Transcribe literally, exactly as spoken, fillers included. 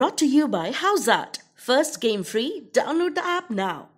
Brought to you by Howzat. First game free. Download the app now.